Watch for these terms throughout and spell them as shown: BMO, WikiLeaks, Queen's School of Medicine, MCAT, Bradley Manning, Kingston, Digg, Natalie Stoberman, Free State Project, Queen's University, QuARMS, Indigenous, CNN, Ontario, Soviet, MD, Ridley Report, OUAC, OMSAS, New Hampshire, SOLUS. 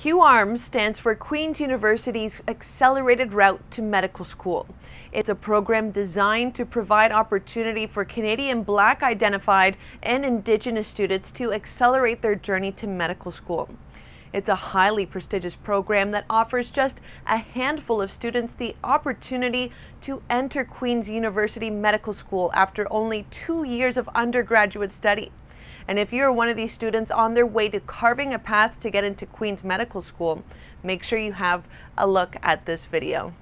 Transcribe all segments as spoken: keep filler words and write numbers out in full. QuARMS stands for Queen's University's Accelerated Route to Medical School. It's a program designed to provide opportunity for Canadian Black identified and Indigenous students to accelerate their journey to medical school. It's a highly prestigious program that offers just a handful of students the opportunity to enter Queen's University Medical School after only two years of undergraduate study. And if you're one of these students on their way to carving a path to get into Queen's Medical School, make sure you have a look at this video.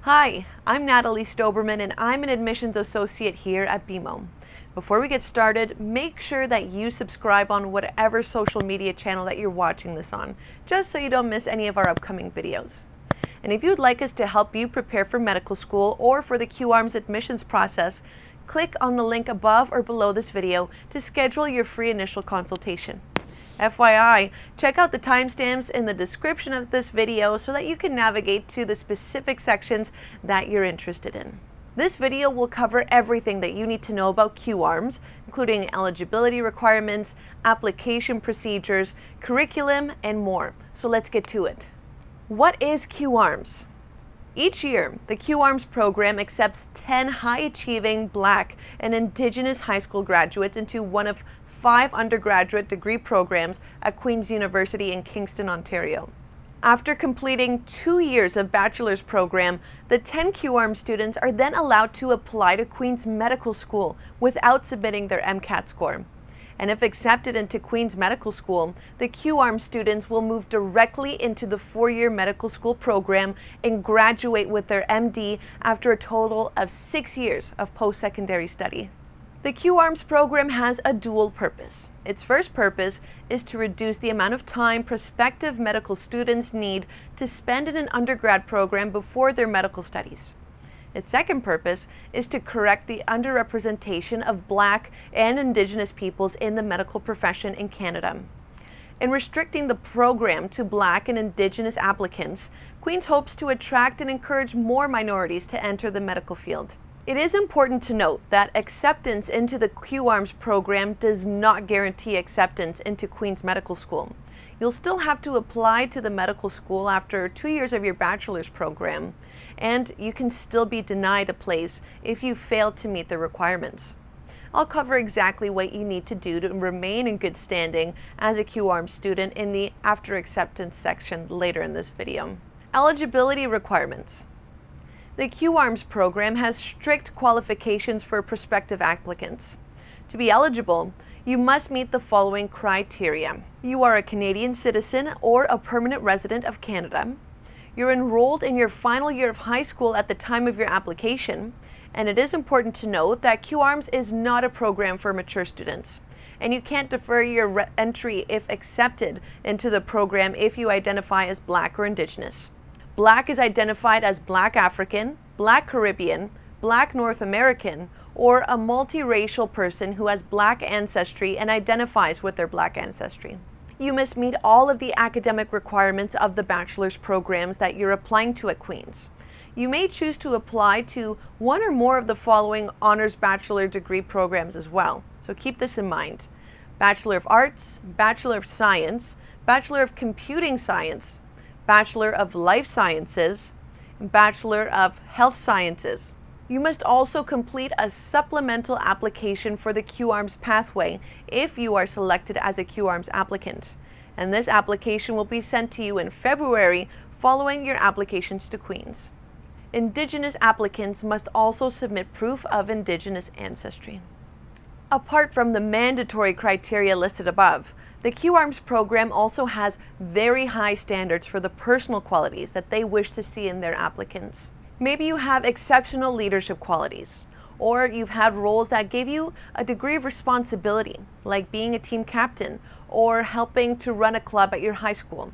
Hi, I'm Natalie Stoberman and I'm an admissions associate here at B M O. Before we get started, make sure that you subscribe on whatever social media channel that you're watching this on, just so you don't miss any of our upcoming videos. And if you'd like us to help you prepare for medical school or for the QuARMS admissions process, click on the link above or below this video to schedule your free initial consultation. F Y I, check out the timestamps in the description of this video so that you can navigate to the specific sections that you're interested in. This video will cover everything that you need to know about QuARMS, including eligibility requirements, application procedures, curriculum, and more. So let's get to it. What is QuARMS? Each year, the QuARMS program accepts ten high-achieving Black and Indigenous high school graduates into one of five undergraduate degree programs at Queen's University in Kingston, Ontario. After completing two years of bachelor's program, the ten QuARMS students are then allowed to apply to Queen's Medical School without submitting their MCAT score. And if accepted into Queen's Medical School, the QuARMS students will move directly into the four-year medical school program and graduate with their M D after a total of six years of post-secondary study. The QuARMS program has a dual purpose. Its first purpose is to reduce the amount of time prospective medical students need to spend in an undergrad program before their medical studies. Its second purpose is to correct the underrepresentation of Black and Indigenous peoples in the medical profession in Canada. In restricting the program to Black and Indigenous applicants, Queen's hopes to attract and encourage more minorities to enter the medical field. It is important to note that acceptance into the QuARMS program does not guarantee acceptance into Queen's Medical School. You'll still have to apply to the medical school after two years of your bachelor's program, and you can still be denied a place if you fail to meet the requirements. I'll cover exactly what you need to do to remain in good standing as a QuARMS student in the After Acceptance section later in this video. Eligibility requirements. The QuARMS program has strict qualifications for prospective applicants. To be eligible, you must meet the following criteria. You are a Canadian citizen or a permanent resident of Canada. You're enrolled in your final year of high school at the time of your application. And it is important to note that QuARMS is not a program for mature students. And you can't defer your entry if accepted into the program if you identify as Black or Indigenous. Black is identified as Black African, Black Caribbean, Black North American, or a multiracial person who has Black ancestry and identifies with their Black ancestry. You must meet all of the academic requirements of the bachelor's programs that you're applying to at Queen's. You may choose to apply to one or more of the following honors bachelor degree programs as well, so keep this in mind. Bachelor of Arts, Bachelor of Science, Bachelor of Computing Science, Bachelor of Life Sciences, and Bachelor of Health Sciences. You must also complete a supplemental application for the QuARMS pathway if you are selected as a QuARMS applicant. And this application will be sent to you in February following your applications to Queen's. Indigenous applicants must also submit proof of Indigenous ancestry. Apart from the mandatory criteria listed above, the QuARMS program also has very high standards for the personal qualities that they wish to see in their applicants. Maybe you have exceptional leadership qualities, or you've had roles that gave you a degree of responsibility, like being a team captain or helping to run a club at your high school.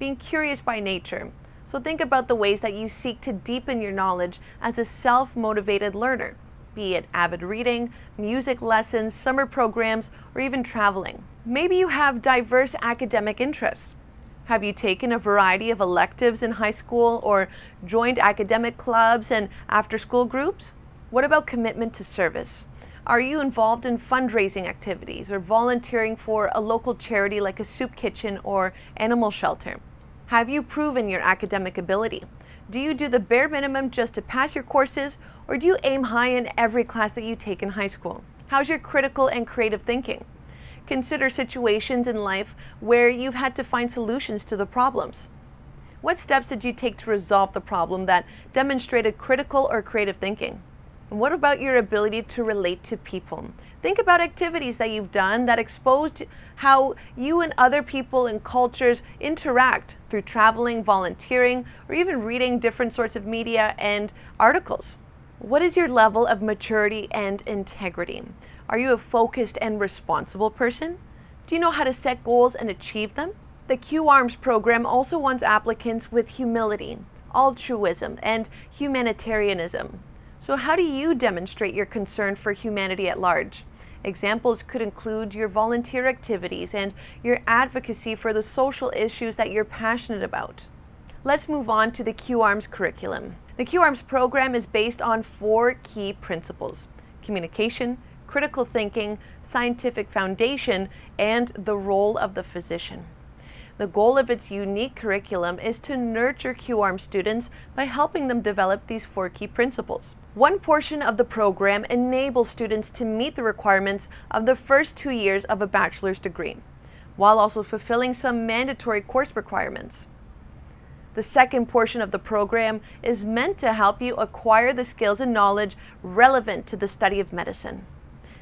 Being curious by nature, so think about the ways that you seek to deepen your knowledge as a self-motivated learner, be it avid reading, music lessons, summer programs, or even traveling. Maybe you have diverse academic interests. Have you taken a variety of electives in high school or joined academic clubs and after-school groups? What about commitment to service? Are you involved in fundraising activities or volunteering for a local charity like a soup kitchen or animal shelter? Have you proven your academic ability? Do you do the bare minimum just to pass your courses, or do you aim high in every class that you take in high school? How's your critical and creative thinking? Consider situations in life where you've had to find solutions to the problems. What steps did you take to resolve the problem that demonstrated critical or creative thinking? And what about your ability to relate to people? Think about activities that you've done that exposed how you and other people and cultures interact through traveling, volunteering, or even reading different sorts of media and articles. What is your level of maturity and integrity? Are you a focused and responsible person? Do you know how to set goals and achieve them? The QuARMS program also wants applicants with humility, altruism, and humanitarianism. So how do you demonstrate your concern for humanity at large? Examples could include your volunteer activities and your advocacy for the social issues that you're passionate about. Let's move on to the QuARMS curriculum. The QuARMS program is based on four key principles: communication, critical thinking, scientific foundation, and the role of the physician. The goal of its unique curriculum is to nurture QuARMS students by helping them develop these four key principles. One portion of the program enables students to meet the requirements of the first two years of a bachelor's degree, while also fulfilling some mandatory course requirements. The second portion of the program is meant to help you acquire the skills and knowledge relevant to the study of medicine.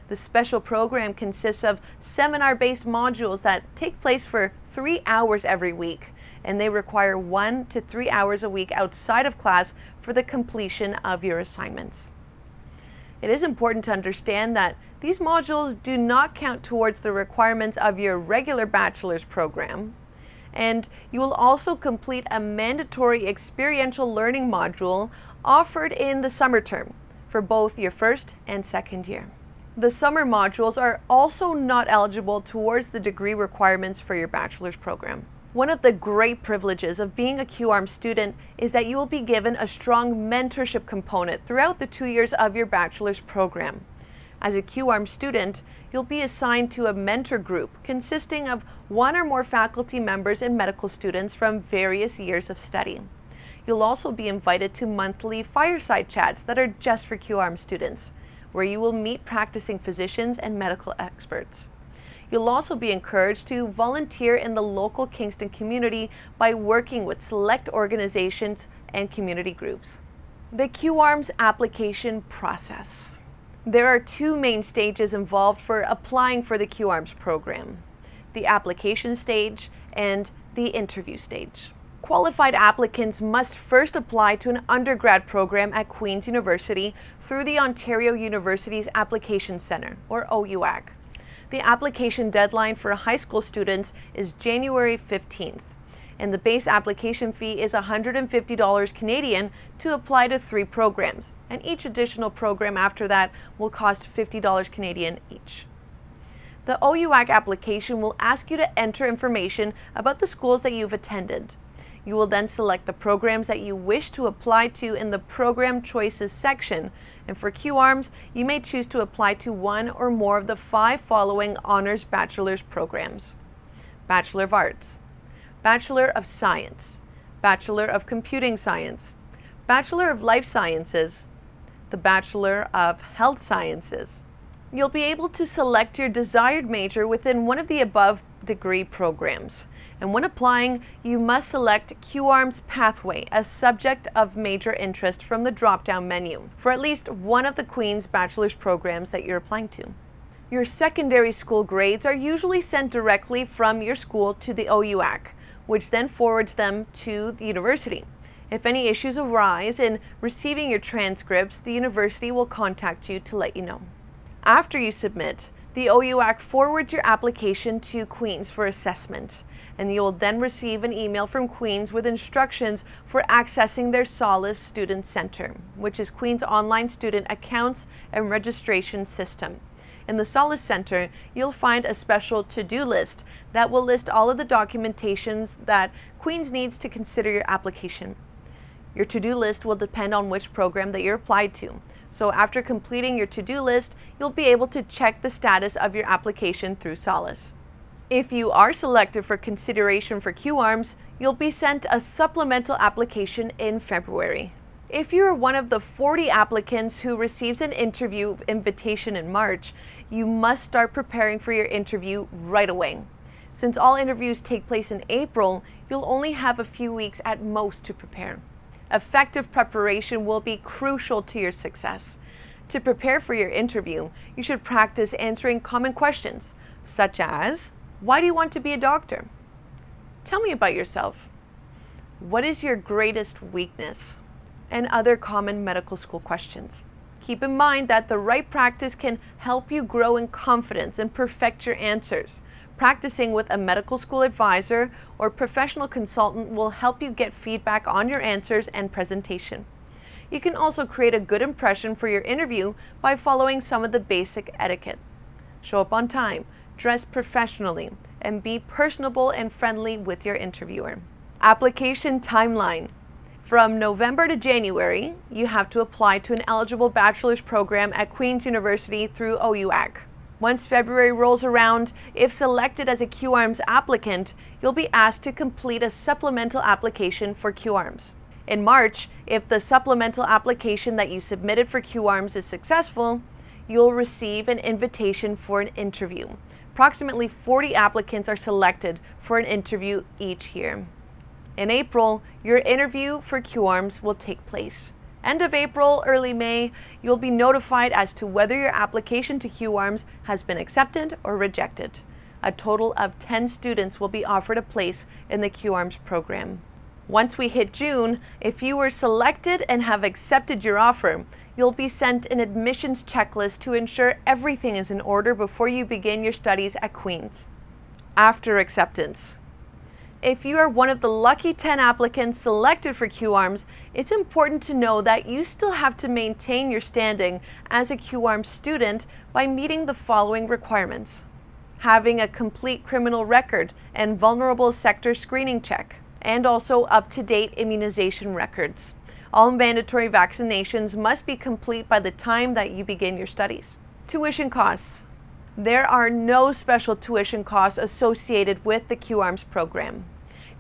The special program consists of seminar-based modules that take place for three hours every week, and they require one to three hours a week outside of class for the completion of your assignments. It is important to understand that these modules do not count towards the requirements of your regular bachelor's program, and you will also complete a mandatory experiential learning module offered in the summer term for both your first and second year. The summer modules are also not eligible towards the degree requirements for your bachelor's program. One of the great privileges of being a QuARMS student is that you will be given a strong mentorship component throughout the two years of your bachelor's program. As a QuARMS student, you'll be assigned to a mentor group consisting of one or more faculty members and medical students from various years of study. You'll also be invited to monthly fireside chats that are just for QuARMS students, where you will meet practicing physicians and medical experts. You'll also be encouraged to volunteer in the local Kingston community by working with select organizations and community groups. The QuARMS application process. There are two main stages involved for applying for the QuARMS program: the application stage and the interview stage. Qualified applicants must first apply to an undergrad program at Queen's University through the Ontario University's Application Centre, or O U A C. The application deadline for high school students is January fifteenth, and the base application fee is one hundred fifty dollars Canadian to apply to three programs, and each additional program after that will cost fifty dollars Canadian each. The O U A C application will ask you to enter information about the schools that you've attended. You will then select the programs that you wish to apply to in the Program Choices section, and for QuARMS, you may choose to apply to one or more of the five following Honours Bachelor's programs: Bachelor of Arts, Bachelor of Science, Bachelor of Computing Science, Bachelor of Life Sciences, the Bachelor of Health Sciences. You'll be able to select your desired major within one of the above degree programs. And when applying, you must select QuARMS Pathway as subject of major interest from the drop-down menu for at least one of the Queen's bachelor's programs that you're applying to. Your secondary school grades are usually sent directly from your school to the O U A C, which then forwards them to the university. If any issues arise in receiving your transcripts, the university will contact you to let you know. After you submit, the O U A C forwards your application to Queen's for assessment, and you will then receive an email from Queen's with instructions for accessing their SOLUS Student Center, which is Queen's online student accounts and registration system. In the SOLUS Center, you'll find a special to-do list that will list all of the documentations that Queen's needs to consider your application. Your to-do list will depend on which program that you're applied to. So after completing your to-do list, you'll be able to check the status of your application through SOLUS. If you are selected for consideration for QuARMS, you'll be sent a supplemental application in February. If you are one of the forty applicants who receives an interview invitation in March, you must start preparing for your interview right away. Since all interviews take place in April, you'll only have a few weeks at most to prepare. Effective preparation will be crucial to your success. To prepare for your interview, you should practice answering common questions, such as, why do you want to be a doctor? Tell me about yourself. What is your greatest weakness? And other common medical school questions. Keep in mind that the right practice can help you grow in confidence and perfect your answers. Practicing with a medical school advisor or professional consultant will help you get feedback on your answers and presentation. You can also create a good impression for your interview by following some of the basic etiquette. Show up on time, dress professionally, and be personable and friendly with your interviewer. Application timeline. From November to January, you have to apply to an eligible bachelor's program at Queen's University through O U A C. Once February rolls around, if selected as a QuARMS applicant, you'll be asked to complete a supplemental application for QuARMS. In March, if the supplemental application that you submitted for QuARMS is successful, you'll receive an invitation for an interview. Approximately forty applicants are selected for an interview each year. In April, your interview for QuARMS will take place. End of April, early May, you'll be notified as to whether your application to QuARMS has been accepted or rejected. A total of ten students will be offered a place in the QuARMS program. Once we hit June, if you were selected and have accepted your offer, you'll be sent an admissions checklist to ensure everything is in order before you begin your studies at Queen's. After acceptance. If you are one of the lucky ten applicants selected for QuARMS, it's important to know that you still have to maintain your standing as a QuARMS student by meeting the following requirements. Having a complete criminal record and vulnerable sector screening check, and also up-to-date immunization records. All mandatory vaccinations must be complete by the time that you begin your studies. Tuition costs. There are no special tuition costs associated with the QuARMS program.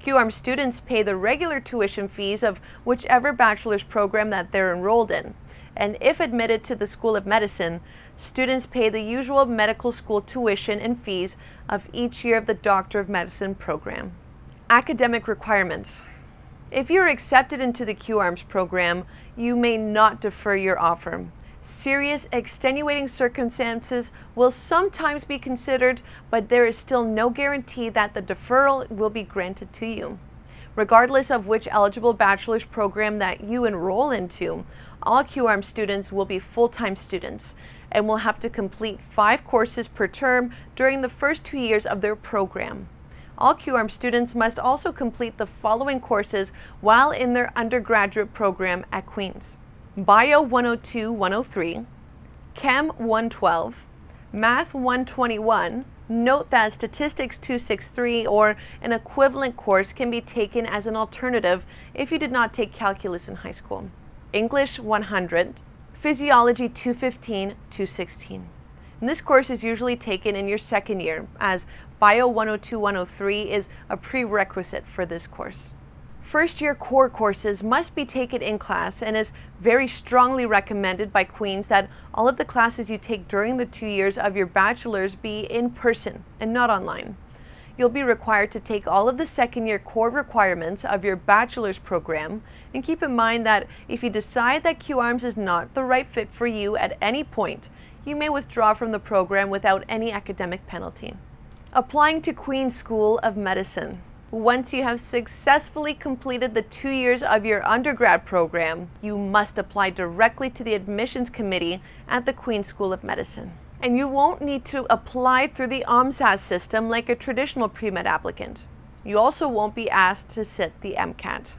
QuARMS students pay the regular tuition fees of whichever bachelor's program that they're enrolled in. And if admitted to the School of Medicine, students pay the usual medical school tuition and fees of each year of the Doctor of Medicine program. Academic requirements. If you're accepted into the QuARMS program, you may not defer your offer. Serious extenuating circumstances will sometimes be considered, but there is still no guarantee that the deferral will be granted to you. Regardless of which eligible bachelor's program that you enroll into, all QuARMS students will be full-time students and will have to complete five courses per term during the first two years of their program. All QuARMS students must also complete the following courses while in their undergraduate program at Queen's. Bio one oh two one oh three, Chem one twelve, Math one twenty-one, note that Statistics two sixty-three or an equivalent course can be taken as an alternative if you did not take calculus in high school. English one hundred, Physiology two fifteen two sixteen. And this course is usually taken in your second year as Bio one oh two one oh three is a prerequisite for this course. First year core courses must be taken in class and is very strongly recommended by Queen's that all of the classes you take during the two years of your bachelor's be in person and not online. You'll be required to take all of the second year core requirements of your bachelor's program, and keep in mind that if you decide that QuARMS is not the right fit for you at any point, you may withdraw from the program without any academic penalty. Applying to Queen's School of Medicine. Once you have successfully completed the two years of your undergrad program, you must apply directly to the admissions committee at the Queen's School of Medicine. And you won't need to apply through the OMSAS system like a traditional pre-med applicant. You also won't be asked to sit the MCAT.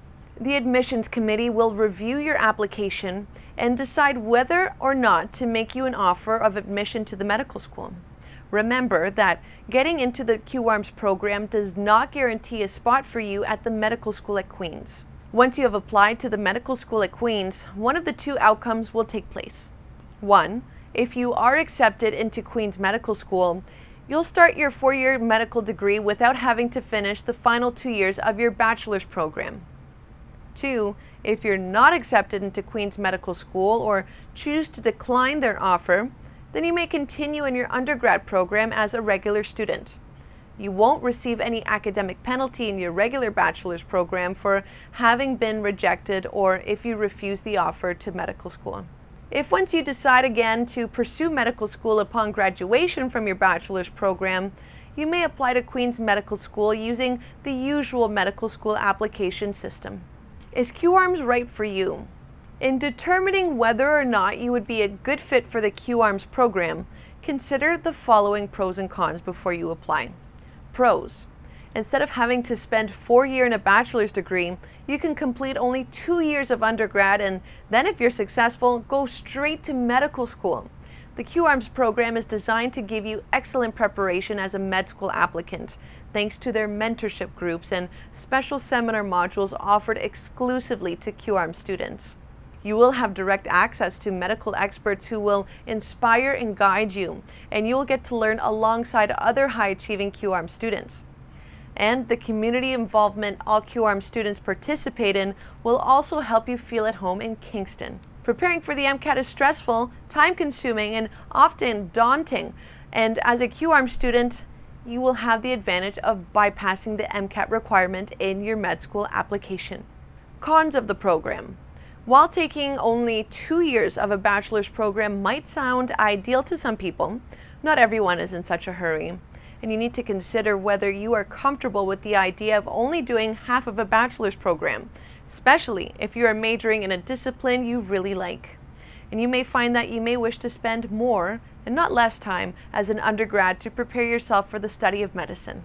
The admissions committee will review your application and decide whether or not to make you an offer of admission to the medical school. Remember that getting into the QuARMS program does not guarantee a spot for you at the medical school at Queen's. Once you have applied to the medical school at Queen's, one of the two outcomes will take place. One, if you are accepted into Queen's Medical School, you'll start your four-year medical degree without having to finish the final two years of your bachelor's program. Two, if you're not accepted into Queen's Medical School or choose to decline their offer, then you may continue in your undergrad program as a regular student. You won't receive any academic penalty in your regular bachelor's program for having been rejected or if you refuse the offer to medical school. If once you decide again to pursue medical school upon graduation from your bachelor's program, you may apply to Queen's Medical School using the usual medical school application system. Is QuARMS right for you? In determining whether or not you would be a good fit for the QuARMS program, consider the following pros and cons before you apply. Pros. Instead of having to spend four years in a bachelor's degree, you can complete only two years of undergrad and then, if you're successful, go straight to medical school. The QuARMS program is designed to give you excellent preparation as a med school applicant, thanks to their mentorship groups and special seminar modules offered exclusively to QuARMS students. You will have direct access to medical experts who will inspire and guide you, and you will get to learn alongside other high-achieving QuARMS students. And the community involvement all QuARMS students participate in will also help you feel at home in Kingston. Preparing for the MCAT is stressful, time-consuming, and often daunting, and as a QuARMS student, you will have the advantage of bypassing the MCAT requirement in your med school application. Cons of the program. While taking only two years of a bachelor's program might sound ideal to some people, not everyone is in such a hurry. And you need to consider whether you are comfortable with the idea of only doing half of a bachelor's program, especially if you are majoring in a discipline you really like. And you may find that you may wish to spend more and not less time as an undergrad to prepare yourself for the study of medicine.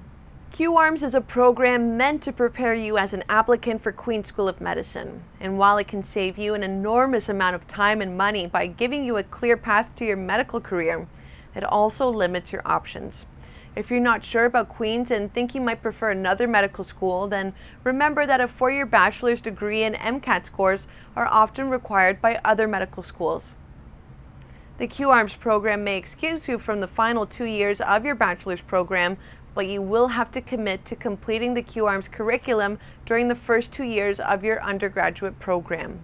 QuARMS is a program meant to prepare you as an applicant for Queen's School of Medicine. And while it can save you an enormous amount of time and money by giving you a clear path to your medical career, it also limits your options. If you're not sure about Queen's and think you might prefer another medical school, then remember that a four-year bachelor's degree and MCAT scores are often required by other medical schools. The QuARMS program may excuse you from the final two years of your bachelor's program, but you will have to commit to completing the QuARMS curriculum during the first two years of your undergraduate program.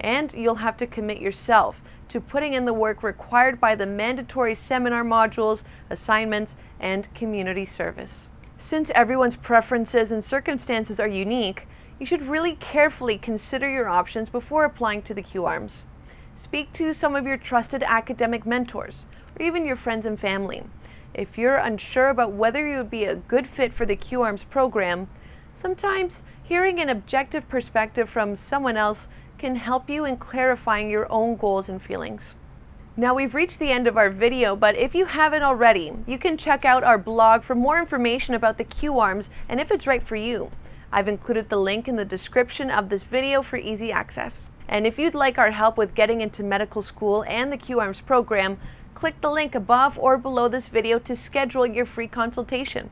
And you'll have to commit yourself to putting in the work required by the mandatory seminar modules, assignments, and community service. Since everyone's preferences and circumstances are unique, you should really carefully consider your options before applying to the QuARMS. Speak to some of your trusted academic mentors, or even your friends and family. If you're unsure about whether you would be a good fit for the QuARMS program, sometimes hearing an objective perspective from someone else can help you in clarifying your own goals and feelings. Now we've reached the end of our video, but if you haven't already, you can check out our blog for more information about the QuARMS and if it's right for you. I've included the link in the description of this video for easy access. And if you'd like our help with getting into medical school and the QuARMS program, click the link above or below this video to schedule your free consultation.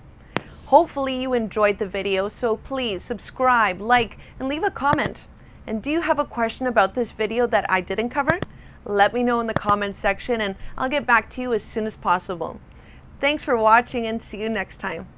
Hopefully you enjoyed the video, so please subscribe, like, and leave a comment. And do you have a question about this video that I didn't cover? Let me know in the comments section and I'll get back to you as soon as possible. Thanks for watching and see you next time.